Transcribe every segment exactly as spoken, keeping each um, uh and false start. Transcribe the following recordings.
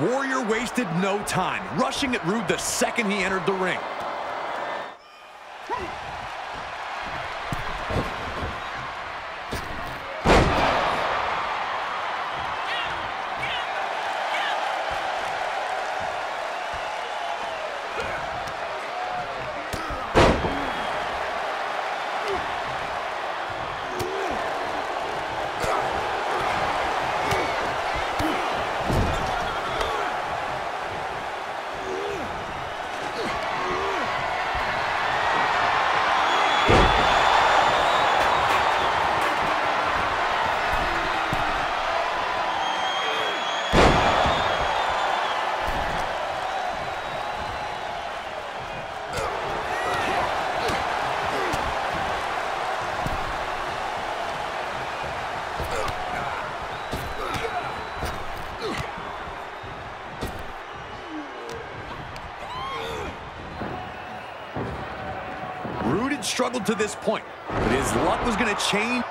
Warrior wasted no time, rushing at Rude the second he entered the ring. Rude had struggled to this point, but his luck was going to change.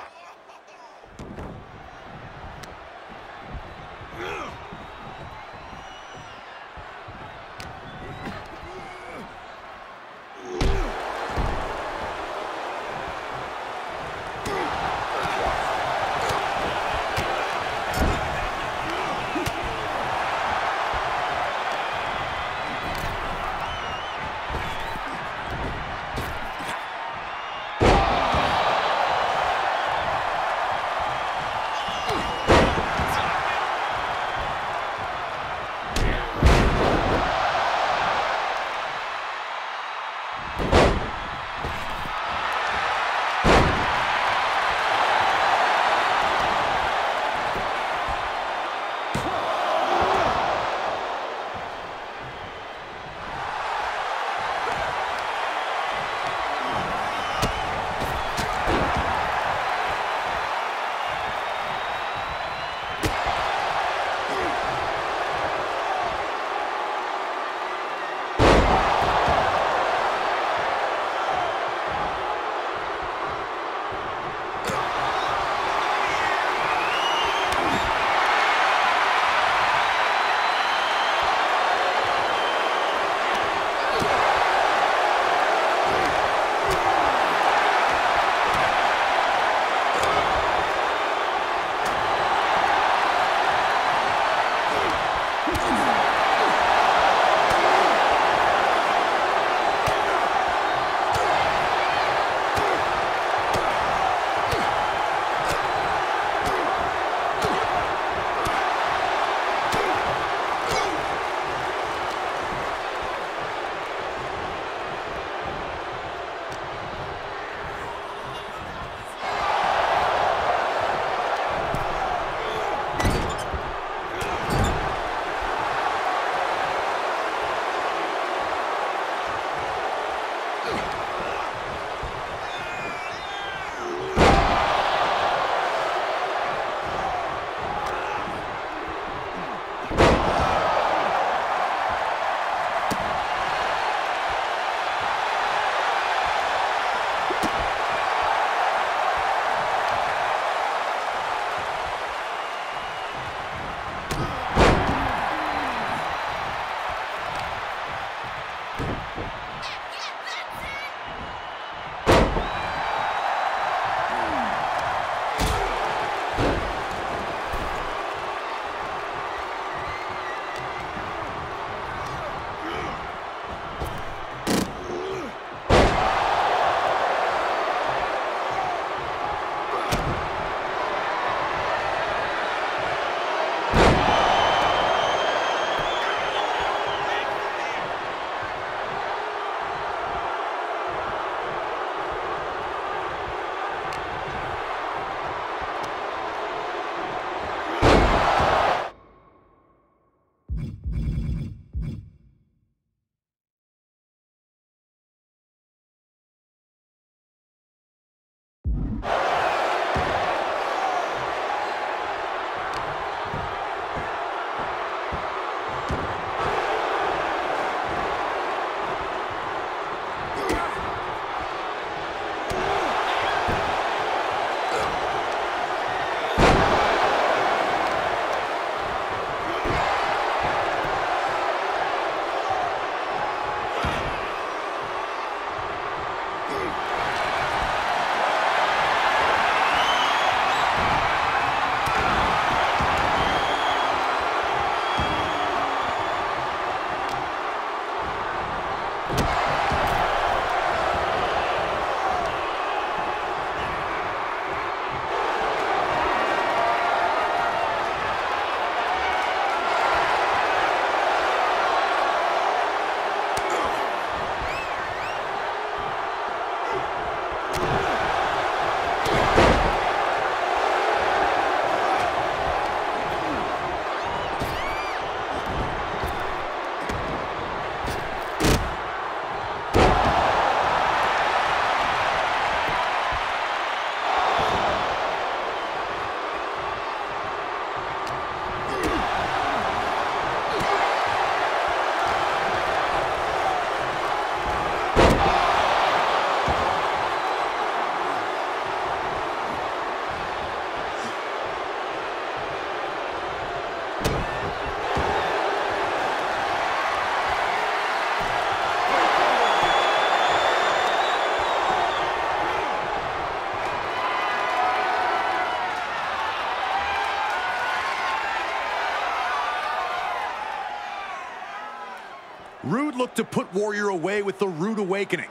Rude looked to put Warrior away with the Rude Awakening.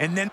And then...